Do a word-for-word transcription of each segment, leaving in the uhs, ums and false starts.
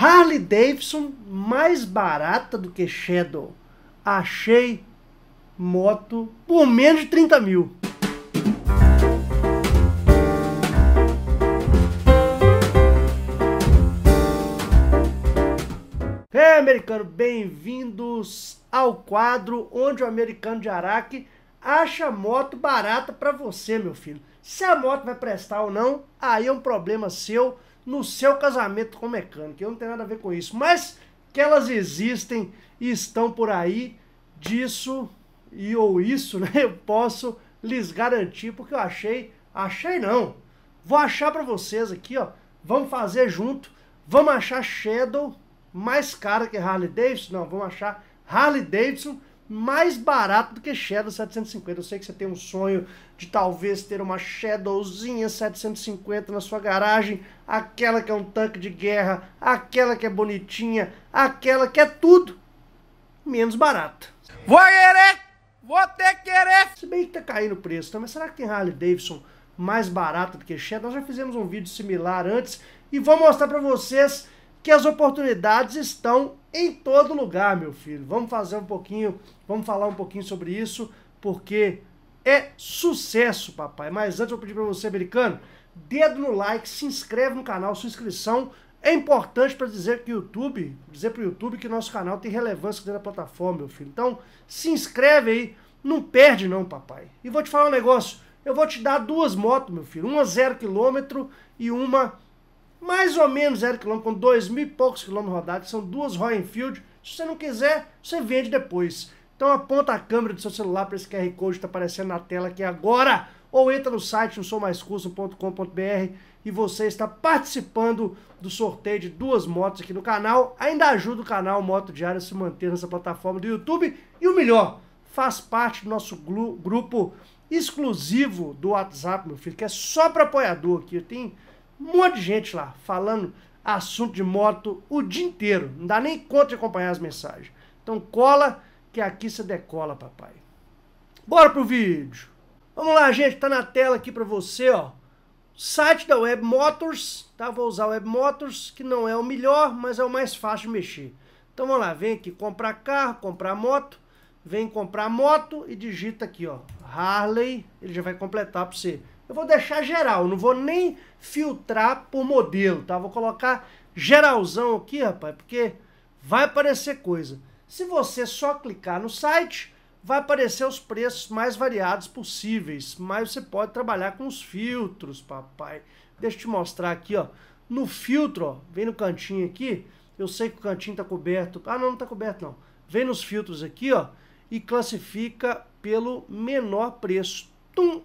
Harley Davidson mais barata do que Shadow. Achei moto por menos de trinta mil. É, americano, bem-vindos ao quadro onde o americano de Araque acha moto barata para você, meu filho. Se a moto vai prestar ou não, aí é um problema seu, no seu casamento com o mecânico. Eu não tenho nada a ver com isso, mas que elas existem e estão por aí, disso e ou isso, né? Eu posso lhes garantir, porque eu achei, achei não, vou achar para vocês aqui, ó. Vamos fazer junto, vamos achar Shadow mais cara que Harley Davidson, não, vamos achar Harley Davidson mais barato do que Shadow setecentos e cinquenta. Eu sei que você tem um sonho de talvez ter uma Shadowzinha setecentos e cinquenta na sua garagem, aquela que é um tanque de guerra, aquela que é bonitinha, aquela que é tudo menos barata. Vou querer! Vou ter que querer! Se bem que tá caindo o preço, então, mas será que tem Harley Davidson mais barata do que Shadow? Nós já fizemos um vídeo similar antes e vou mostrar pra vocês que as oportunidades estão em todo lugar, meu filho. Vamos fazer um pouquinho, vamos falar um pouquinho sobre isso, porque é sucesso, papai. Mas antes eu vou pedir para você, americano, dedo no like, se inscreve no canal, sua inscrição é importante para dizer que o YouTube, dizer para o YouTube que nosso canal tem relevância dentro da plataforma, meu filho. Então, se inscreve aí, não perde não, papai. E vou te falar um negócio, eu vou te dar duas motos, meu filho, uma zero quilômetro e uma mais ou menos zero quilômetro, com dois mil e poucos quilômetros rodados, são duas Royal Enfield. Se você não quiser, você vende depois. Então aponta a câmera do seu celular para esse Q R Code que está aparecendo na tela aqui agora, ou entra no site no sou mais custo ponto com ponto br e você está participando do sorteio de duas motos aqui no canal. Ainda ajuda o canal MotoDiário a se manter nessa plataforma do YouTube e o melhor, faz parte do nosso grupo exclusivo do WhatsApp, meu filho, que é só para apoiador aqui. Tem um monte de gente lá, falando assunto de moto o dia inteiro. Não dá nem conta de acompanhar as mensagens. Então cola, que aqui você decola, papai. Bora pro vídeo. Vamos lá, gente. Tá na tela aqui pra você, ó. Site da WebMotors, tá? Vou usar o WebMotors, que não é o melhor, mas é o mais fácil de mexer. Então vamos lá, vem aqui, comprar carro, comprar moto. Vem comprar moto e digita aqui, ó. Harley, ele já vai completar pra você. Eu vou deixar geral, não vou nem filtrar por modelo, tá? Vou colocar geralzão aqui, rapaz, porque vai aparecer coisa. Se você só clicar no site, vai aparecer os preços mais variados possíveis, mas você pode trabalhar com os filtros, papai. Deixa eu te mostrar aqui, ó. No filtro, ó, vem no cantinho aqui, eu sei que o cantinho tá coberto. Ah, não, não tá coberto, não. Vem nos filtros aqui, ó, e classifica pelo menor preço. Tum!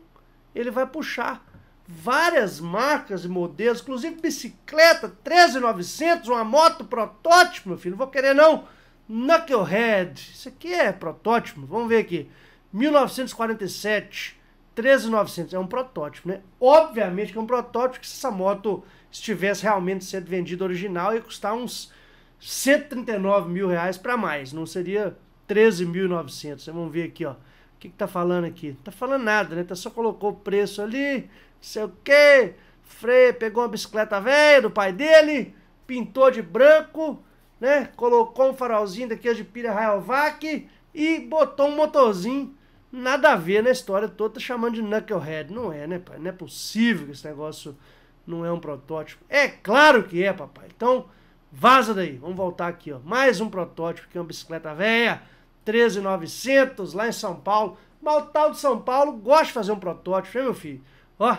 Ele vai puxar várias marcas e modelos, inclusive bicicleta, treze mil e novecentos, uma moto protótipo, meu filho, não vou querer não, Knucklehead, isso aqui é protótipo, vamos ver aqui, mil novecentos e quarenta e sete, treze mil e novecentos, é um protótipo, né? Obviamente que é um protótipo, que se essa moto estivesse realmente sendo vendida original, ia custar uns cento e trinta e nove mil reais para mais, não seria treze mil e novecentos, vamos ver aqui, ó. O que, que tá falando aqui? Não tá falando nada, né? Tá só colocou o preço ali, não sei o que, freio, pegou uma bicicleta velha do pai dele, pintou de branco, né? Colocou um farolzinho daqueles de pilha Rayovac e botou um motorzinho, nada a ver na história toda, tá chamando de Knucklehead. Não é, né, pai? Não é possível que esse negócio não é um protótipo. É claro que é, papai. Então, vaza daí. Vamos voltar aqui, ó. Mais um protótipo que é uma bicicleta velha, treze mil e novecentos, lá em São Paulo. Mal tal de São Paulo gosta de fazer um protótipo, hein, meu filho? Ó,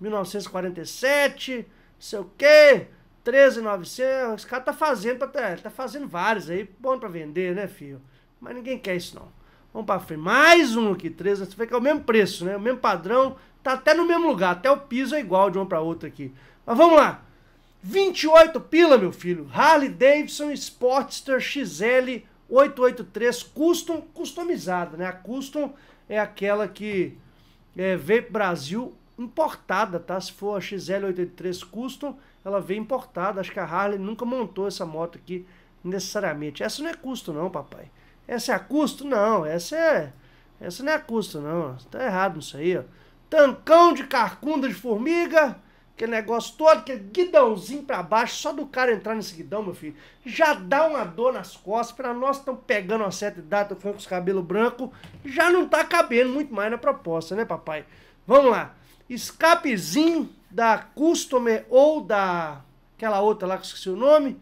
mil novecentos e quarenta e sete, não sei o que, treze mil e novecentos. Esse cara tá fazendo, pra, tá fazendo vários aí, bom pra vender, né, filho? Mas ninguém quer isso, não. Vamos pra frente. Mais um aqui, treze, você vê que é o mesmo preço, né? O mesmo padrão, tá até no mesmo lugar, até o piso é igual de um pra outro aqui. Mas vamos lá. vinte e oito pila, meu filho. Harley Davidson Sportster X L oitocentos e oitenta e três Custom, customizada, né? A Custom é aquela que é, veio pro Brasil importada, tá? Se for a X L oitocentos e oitenta e três Custom, ela veio importada. Acho que a Harley nunca montou essa moto aqui necessariamente. Essa não é Custom não, papai. Essa é a Custom? Não, essa é... Essa não é a Custom não, tá errado isso aí, ó. Tancão de carcunda de formiga, aquele negócio todo, aquele guidãozinho pra baixo, só do cara entrar nesse guidão, meu filho, já dá uma dor nas costas. Pra nós que estamos pegando uma certa idade, tô falando com os cabelos brancos, já não tá cabendo muito mais na proposta, né, papai? Vamos lá, escapezinho da Customer ou da aquela outra lá que eu esqueci o nome,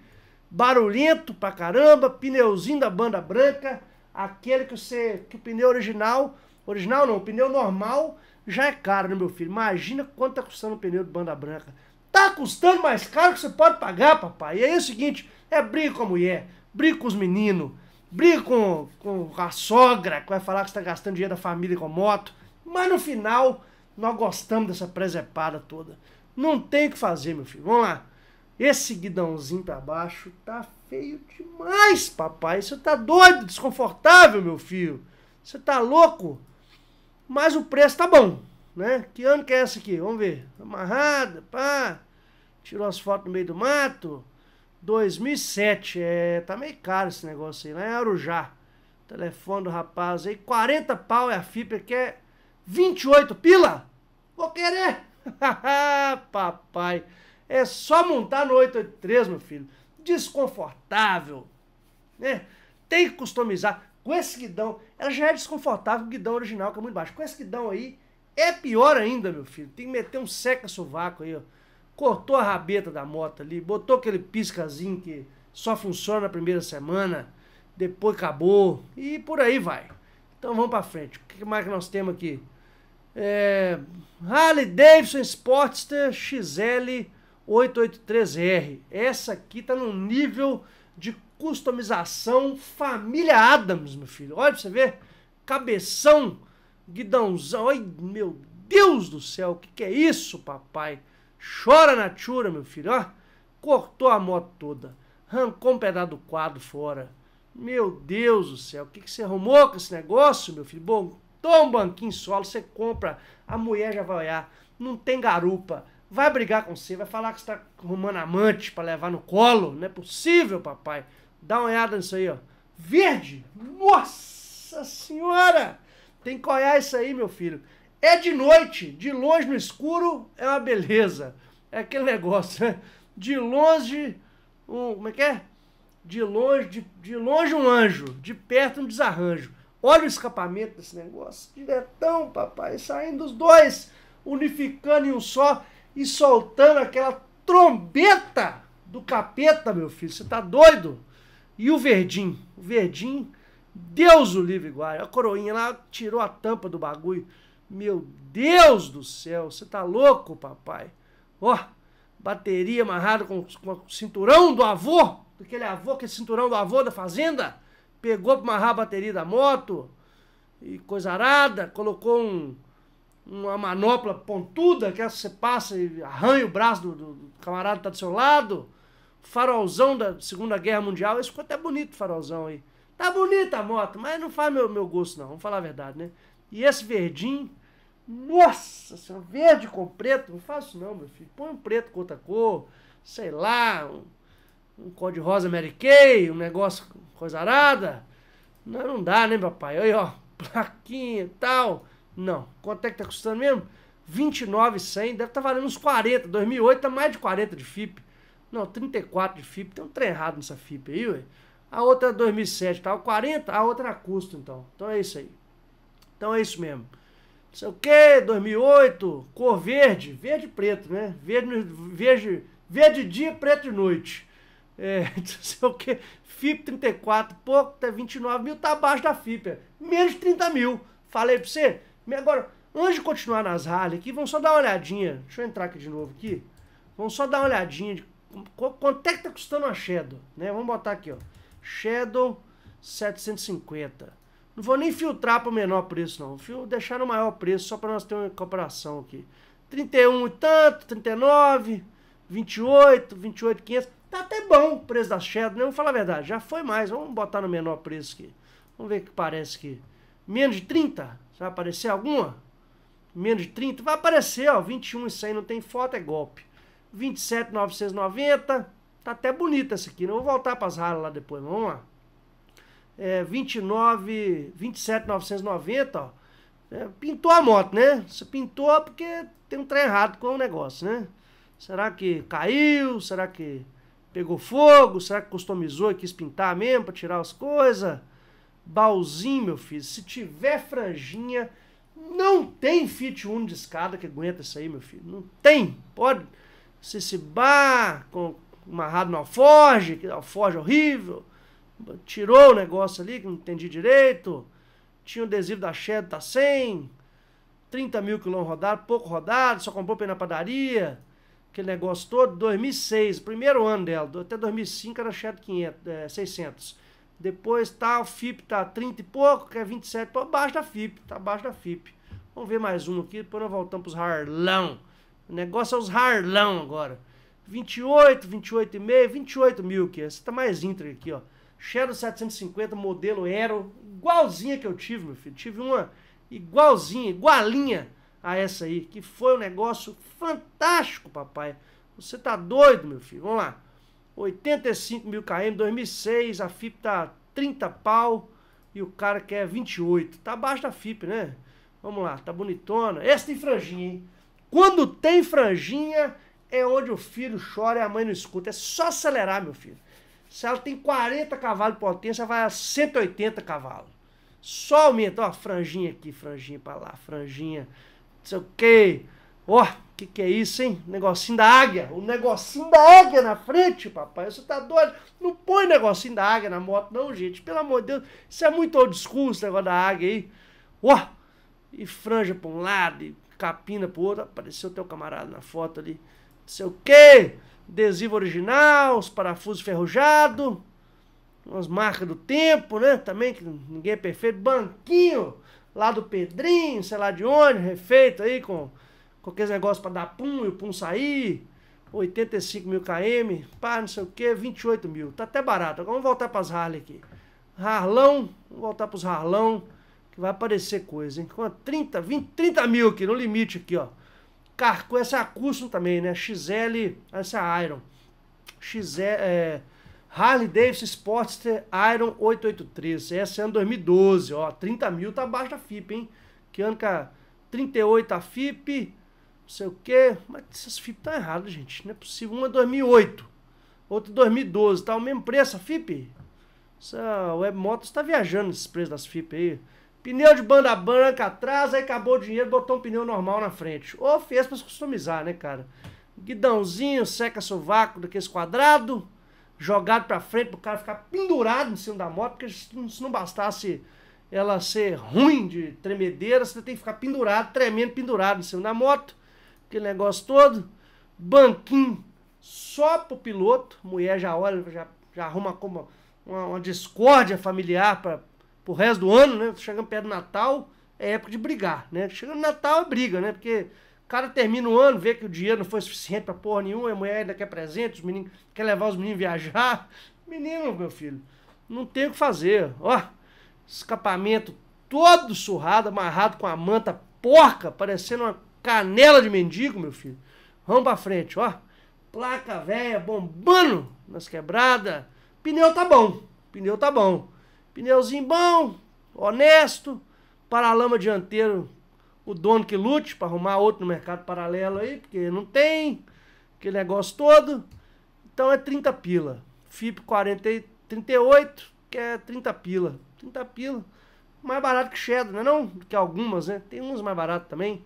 barulhento pra caramba, pneuzinho da banda branca, aquele que você, que o pneu original, original não, o pneu normal, já é caro, né, meu filho? Imagina quanto tá custando o pneu de banda branca. Tá custando mais caro que você pode pagar, papai. E aí é o seguinte, é briga com a mulher, briga com os meninos, briga com, com a sogra, que vai falar que você tá gastando dinheiro da família com moto. Mas no final, nós gostamos dessa presepada toda. Não tem o que fazer, meu filho. Vamos lá. Esse guidãozinho pra baixo tá feio demais, papai. Você tá doido, desconfortável, meu filho. Você tá louco? Mas o preço tá bom, né? Que ano que é essa aqui? Vamos ver. Amarrada, pá. Tirou as fotos no meio do mato. dois mil e sete. É, tá meio caro esse negócio aí, lá em Arujá. Telefone do rapaz aí. quarenta pau é a F I P, que é vinte e oito pila. Vou querer. Papai. É só montar no oito oito três, meu filho. Desconfortável, né? Tem que customizar. Com esse guidão, ela já é desconfortável, o guidão original, que é muito baixo. Com esse guidão aí, é pior ainda, meu filho. Tem que meter um seca-sovaco aí, ó. Cortou a rabeta da moto ali, botou aquele piscazinho que só funciona na primeira semana, depois acabou, e por aí vai. Então vamos pra frente. O que mais que nós temos aqui? É... Harley Davidson Sportster X L oito oito três R. Essa aqui tá num nível de customização família Adams, meu filho. Olha pra você ver. Cabeção, guidãozão. Ai, meu Deus do céu. O que, que é isso, papai? Chora na tchura, meu filho. Ó, cortou a moto toda. Arrancou um pedaço do quadro fora. Meu Deus do céu. O que, que você arrumou com esse negócio, meu filho? Bom, toma um banquinho solo. Você compra. A mulher já vai olhar. Não tem garupa. Vai brigar com você. Vai falar que você tá arrumando amante pra levar no colo. Não é possível, papai. Dá uma olhada nisso aí, ó. Verde! Nossa senhora! Tem que olhar isso aí, meu filho. É de noite. De longe no escuro é uma beleza. É aquele negócio, né? De longe... Um, como é que é? De longe, de, de longe um anjo. De perto um desarranjo. Olha o escapamento desse negócio. Diretão, papai. Saindo os dois. Unificando em um só. E soltando aquela trombeta do capeta, meu filho. Você tá doido? E o verdinho, o verdinho, Deus o livre guarda. A coroinha lá tirou a tampa do bagulho. Meu Deus do céu, você tá louco, papai? Ó, bateria amarrada com, com o cinturão do avô, daquele avô, aquele cinturão do avô da fazenda. Pegou pra amarrar a bateria da moto e coisa arada, colocou um, uma manopla pontuda, que você passa e arranha o braço do, do, do camarada que tá do seu lado. Farolzão da Segunda Guerra Mundial. Isso ficou até bonito, farolzão aí. Tá bonita a moto, mas não faz meu, meu gosto, não. Vamos falar a verdade, né? E esse verdinho... Nossa senhora, verde com preto. Não faço isso não, meu filho. Põe um preto com outra cor. Sei lá, um, um cor de rosa Mary Kay, um negócio coisa arada. Não, não dá, né, papai? Aí, ó, plaquinha e tal. Não. Quanto é que tá custando mesmo? vinte e nove mil e cem. Deve tá valendo uns quarenta. dois mil e oito tá mais de quarenta de F I P. Não, trinta e quatro de F I P, tem um trem errado nessa F I P aí, ué. A outra é dois mil e sete, tá? quarenta, a outra era custo, então. Então é isso aí. Então é isso mesmo. Não sei o que, dois mil e oito, cor verde, verde e preto, né? Verde, verde, verde de dia, preto de noite. É, não sei o que, F I P trinta e quatro, pouco, tá vinte e nove mil, tá abaixo da F I P, é. Menos de trinta mil. Falei pra você? Agora, antes de continuar nas Harley aqui, vamos só dar uma olhadinha. Deixa eu entrar aqui de novo aqui. Vamos só dar uma olhadinha de quanto é que tá custando uma Shadow, né? Vamos botar aqui, ó. Shadow setecentos e cinquenta. Não vou nem filtrar para o menor preço, não. Vou deixar no maior preço, só para nós ter uma comparação aqui. trinta e um e tanto, trinta e nove, vinte e oito, vinte e oito mil e quinhentos. Tá até bom o preço da Shadow, né? Vamos falar a verdade, já foi mais. Vamos botar no menor preço aqui. Vamos ver o que parece aqui. Menos de trinta? Vai aparecer alguma? Menos de trinta? Vai aparecer, ó. vinte e um e cem, não tem foto, é golpe. vinte e sete mil novecentos e noventa, tá até bonita essa aqui, não vou voltar para as raras lá depois, vamos lá. É, vinte e nove, vinte e sete mil novecentos e noventa, ó. É, pintou a moto, né? Você pintou porque tem um trem errado com o negócio, né? Será que caiu? Será que pegou fogo? Será que customizou e quis pintar mesmo para tirar as coisas? Baúzinho, meu filho. Se tiver franjinha, não tem fit uno de escada que aguenta isso aí, meu filho. Não tem. Pode se cibar com amarrado no alforge, que alforge horrível. Tirou o negócio ali, que não entendi direito. Tinha o adesivo da Shadow, tá sem. trinta mil quilômetros rodados, pouco rodado, só comprou pra ir na padaria. Aquele negócio todo, dois mil e seis, primeiro ano dela. Até dois mil e cinco era Shadow seiscentos. Depois tá, o F I P tá trinta e pouco, que é vinte e sete, tá abaixo da F I P, tá abaixo da F I P. Vamos ver mais um aqui, depois nós voltamos pros Harlão. O negócio é os Harlão agora. vinte e oito, vinte e oito e meio, vinte e oito mil que é. Você tá mais íntegro aqui, ó. Shadow setecentos e cinquenta, modelo Aero, igualzinha que eu tive, meu filho. Tive uma igualzinha, igualinha a essa aí, que foi um negócio fantástico, papai. Você tá doido, meu filho? Vamos lá. oitenta e cinco mil km, dois mil e seis, a F I P tá trinta pau e o cara quer vinte e oito. Tá abaixo da F I P, né? Vamos lá, tá bonitona. Essa tem franjinha, hein? Quando tem franjinha, é onde o filho chora e a mãe não escuta. É só acelerar, meu filho. Se ela tem quarenta cavalos de potência, vai a cento e oitenta cavalos. Só aumenta. Ó, franjinha aqui, franjinha pra lá, franjinha. Não sei o quê. Ó, o que que é isso, hein? Negocinho da águia. O negocinho da águia na frente, papai. Você tá doido? Não põe negocinho da águia na moto, não, gente. Pelo amor de Deus. Isso é muito old school, esse negócio da águia aí. Ó, e franja pra um lado, e capina pro outro. Apareceu teu camarada na foto ali. Não sei o quê. Adesivo original, os parafusos ferrujados, umas marcas do tempo, né? Também que ninguém é perfeito. Banquinho lá do Pedrinho, sei lá de onde, refeito aí com, com aqueles negócios pra dar pum e o pum sair. oitenta e cinco mil km, pá, não sei o que, vinte e oito mil. Tá até barato. Agora vamos voltar pras Harley aqui. Harlão, vamos voltar pros Harlão, que vai aparecer coisa, hein? Com trinta, vinte, trinta mil aqui, no limite aqui, ó. Carco, essa é a Custom também, né? X L, essa é a Iron. X L, é, Harley Davidson Sportster Iron oito oito três. Essa é ano dois mil e doze, ó. trinta mil tá abaixo da F I P, hein? Que ano que a trinta e oito a F I P, não sei o quê. Mas essas F I P tá erradas, gente. Não é possível. Uma é dois mil e oito, outra dois mil e doze. Tá o mesmo preço a F I P? Essa WebMotors tá viajando esses preços das F I P aí. Pneu de banda branca atrás, aí acabou o dinheiro, botou um pneu normal na frente. Ou fez pra se customizar, né, cara? Guidãozinho, seca-sovaco daqueles quadrados, jogado pra frente pro cara ficar pendurado em cima da moto, porque se não bastasse ela ser ruim de tremedeira, você tem que ficar pendurado, tremendo, pendurado em cima da moto. Aquele negócio todo. Banquinho só pro piloto. Mulher já olha, já, já arruma como uma, uma discórdia familiar pra... pro resto do ano, né? Chegando perto do Natal, é época de brigar, né? Chegando no Natal é briga, né? Porque o cara termina o ano, vê que o dinheiro não foi suficiente pra porra nenhuma, a mulher ainda quer presente, os meninos, quer levar os meninos viajar. Menino, meu filho, não tem o que fazer. Ó, escapamento todo surrado, amarrado com a manta porca, parecendo uma canela de mendigo, meu filho. Vamos pra frente, ó. Placa velha bombando nas quebradas. Pneu tá bom, pneu tá bom. Pneuzinho bom, honesto, paralama dianteiro, o dono que lute para arrumar outro no mercado paralelo aí, porque não tem, aquele negócio todo. Então é trinta pila. F I P quarenta, trinta e oito, que é trinta pila. trinta pila, mais barato que Shadow, não é não? Que algumas, né? Tem uns mais baratos também.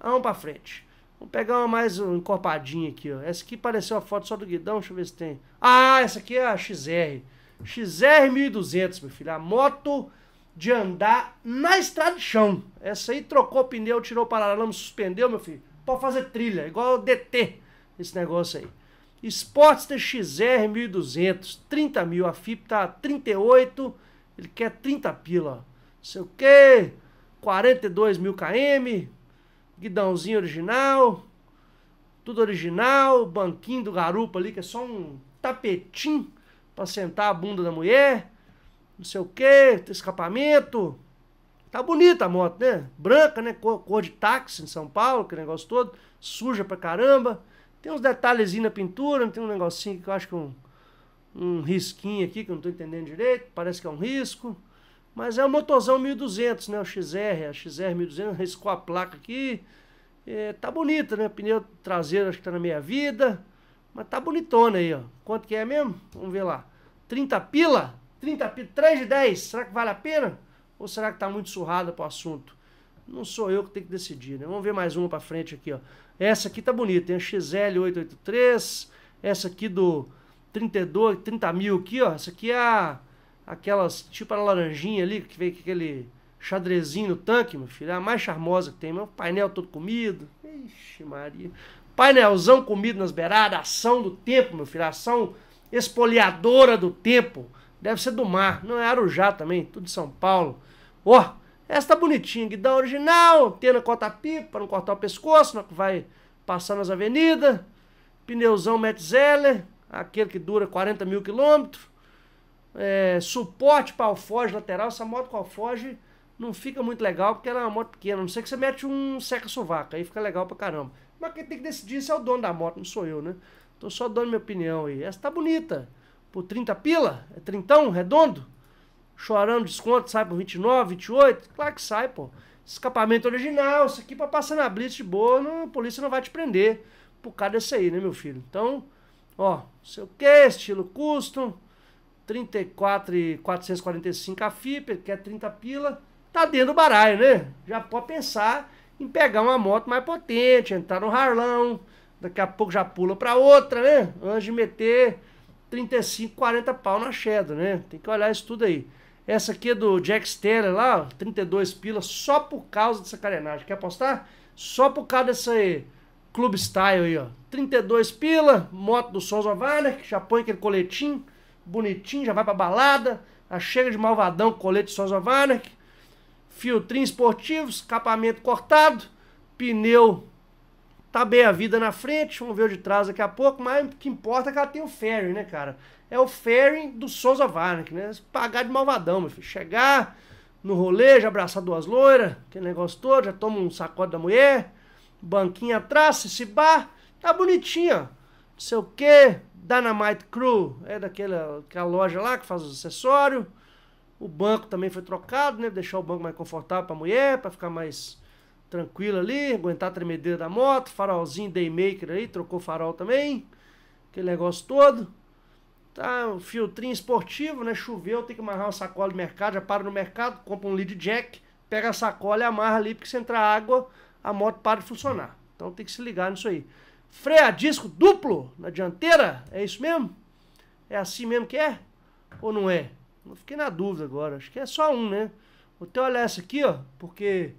Vamos para frente. Vamos pegar uma mais encorpadinha aqui, ó. Essa aqui pareceu a foto só do guidão, deixa eu ver se tem. Ah, essa aqui é a X R. X R mil e duzentos, meu filho. A moto de andar na estrada de chão. Essa aí trocou o pneu, tirou o paralama, suspendeu, meu filho. Pode fazer trilha, igual o D T, esse negócio aí. Sportster X R mil e duzentos, trinta mil. A F I P tá trinta e oito, ele quer trinta pila. Não sei o que, quarenta e dois mil km. Guidãozinho original, tudo original. Banquinho do garupa ali, que é só um tapetinho pra sentar a bunda da mulher, não sei o que, escapamento. Tá bonita a moto, né? Branca, né? Cor, cor de táxi em São Paulo, que negócio todo. Suja pra caramba. Tem uns detalhezinhos na pintura, tem um negocinho que eu acho que é um, um risquinho aqui, que eu não tô entendendo direito. Parece que é um risco. Mas é um motozão mil e duzentos, né? O X R, a X R mil e duzentos, riscou a placa aqui. É, tá bonita, né? Pneu traseiro acho que tá na meia vida. Mas tá bonitona aí, ó. Quanto que é mesmo? Vamos ver lá. trinta pila? trinta pila, três de dez. Será que vale a pena? Ou será que tá muito surrada pro assunto? Não sou eu que tenho que decidir, né? Vamos ver mais uma pra frente aqui, ó. Essa aqui tá bonita, hein? X L oitocentos e oitenta e três. Essa aqui do trinta e dois, trinta mil aqui, ó. Essa aqui é a, aquelas, tipo a laranjinha ali, que vem com aquele xadrezinho no tanque, meu filho. É a mais charmosa que tem, meu. Painel todo comido. Ixi, Maria. Painelzão comido nas beiradas. Ação do tempo, meu filho. Ação espoliadora do tempo. Deve ser do mar. Não, é Arujá também. Tudo de São Paulo. Ó, oh, essa tá bonitinha. Guidão original. Antena corta-pipa para não cortar o pescoço. Não, vai passar nas avenidas. Pneuzão Metzeler, aquele que dura quarenta mil quilômetros. É, suporte para alforge lateral. Essa moto com alforge não fica muito legal, porque ela é uma moto pequena. A não ser que você mete um seca-sovaco, aí fica legal pra caramba. Mas quem tem que decidir se é o dono da moto, não sou eu, né? Tô só dando minha opinião aí. Essa tá bonita. Por trinta pila, é trintão, redondo. Chorando desconto, sai por vinte e nove, vinte e oito. Claro que sai, pô. Escapamento original, isso aqui pra passar na blitz de boa, não, a polícia não vai te prender. Por causa desse aí, né, meu filho? Então, ó, sei o que, estilo custom, trinta e quatro mil quatrocentos e quarenta e cinco a F I P, que é trinta pila, tá dentro do baralho, né? Já pode pensar em pegar uma moto mais potente, entrar no Harlão, daqui a pouco já pula pra outra, né? Antes de meter trinta e cinco, quarenta pau na Shadow, né? Tem que olhar isso tudo aí. Essa aqui é do Jack Stanley lá, ó, trinta e dois pila, só por causa dessa carenagem. Quer apostar? Só por causa dessa aí. Club Style aí, ó, trinta e dois pila, moto do Souza Vale, que já põe aquele coletinho, bonitinho, já vai pra balada, a chega de malvadão, colete Souza Vale, filtrinho esportivo, escapamento cortado, pneu tá bem a vida na frente, vamos ver o de trás daqui a pouco, mas o que importa é que ela tem o fairing, né, cara? É o fairing do Souza Vale, né? Pagar de malvadão, meu filho, chegar no rolê, já abraçar duas loiras, aquele negócio todo, já toma um sacode da mulher. Banquinho atrás, esse bar, tá bonitinho, ó. Não sei o que, Dynamite Crew, é daquela que a loja lá que faz os acessórios. O banco também foi trocado, né? Deixar o banco mais confortável pra mulher, pra ficar mais tranquila ali, aguentar a tremedeira da moto. Farolzinho Daymaker aí, trocou farol também. Aquele negócio todo. Tá, um filtrinho esportivo, né? Choveu, tem que amarrar uma sacola de mercado, já para no mercado, compra um lead jack, pega a sacola e amarra ali, porque se entrar água, a moto para de funcionar. Então tem que se ligar nisso aí. Freio a disco duplo na dianteira? É isso mesmo? É assim mesmo que é? Ou não é? Eu fiquei na dúvida agora. Acho que é só um, né? Vou até olhar essa aqui, ó. Porque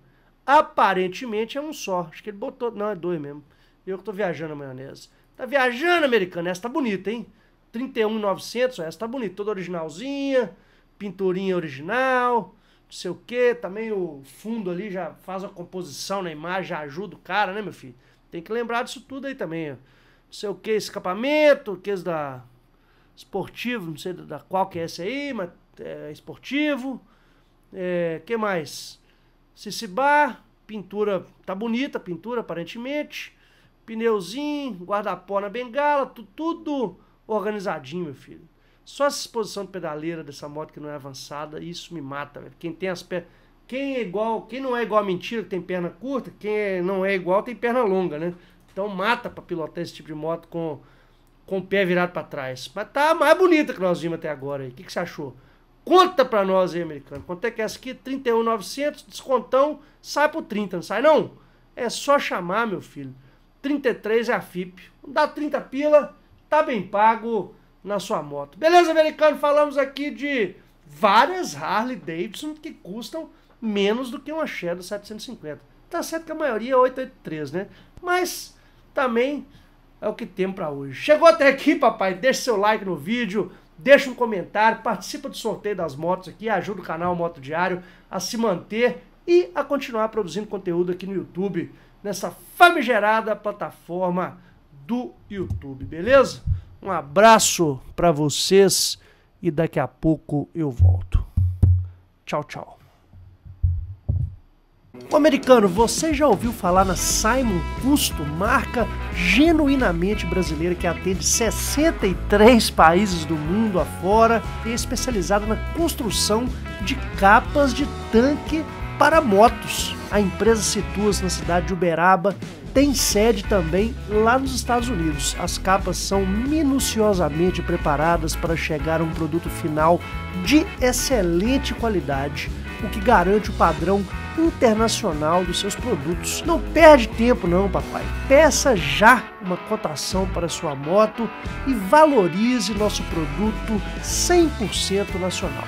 aparentemente é um só. Acho que ele botou... Não, é dois mesmo. Eu que tô viajando a maionese. Tá viajando, americano. Essa tá bonita, hein? trinta e um mil e novecentos. Essa tá bonita. Toda originalzinha. Pinturinha original. Não sei o que, também o fundo ali já faz a composição na imagem, já ajuda o cara, né, meu filho? Tem que lembrar disso tudo aí também, ó. Não sei o que, escapamento, que é da esportivo, não sei da qual que é esse aí, mas é esportivo. É, que mais? Cicibar, pintura, tá bonita a pintura, aparentemente. Pneuzinho, guarda-pó na bengala, tudo, tudo organizadinho, meu filho. Só essa exposição de pedaleira dessa moto que não é avançada, isso me mata, velho. Quem tem as pernas... Quem é igual... Quem não é igual a mentira, que tem perna curta, quem não é igual tem perna longa, né? Então mata pra pilotar esse tipo de moto com, com o pé virado pra trás. Mas tá mais bonita que nós vimos até agora aí. O que, que você achou? Conta pra nós aí, americano. Quanto é que é essa aqui? trinta e um mil e novecentos, descontão, sai por trinta, não sai não? É só chamar, meu filho. trinta e três é a F I P. Dá trinta pila, tá bem pago... na sua moto. Beleza, americano? Falamos aqui de várias Harley Davidson que custam menos do que uma Shadow setecentos e cinquenta. Tá certo que a maioria é oitocentos e oitenta e três, né? Mas também é o que temos pra hoje. Chegou até aqui, papai? Deixa seu like no vídeo, deixa um comentário, participa do sorteio das motos aqui, ajuda o canal MotoDiário a se manter e a continuar produzindo conteúdo aqui no YouTube, nessa famigerada plataforma do YouTube, beleza? Um abraço para vocês e daqui a pouco eu volto. Tchau, tchau. Ô, americano, você já ouviu falar na Simon Custo, marca genuinamente brasileira que atende sessenta e três países do mundo afora e é especializada na construção de capas de tanque para motos. A empresa situa-se na cidade de Uberaba, tem sede também lá nos Estados Unidos. As capas são minuciosamente preparadas para chegar a um produto final de excelente qualidade, o que garante o padrão internacional dos seus produtos. Não perde tempo não, papai. Peça já uma cotação para sua moto e valorize nosso produto cem por cento nacional.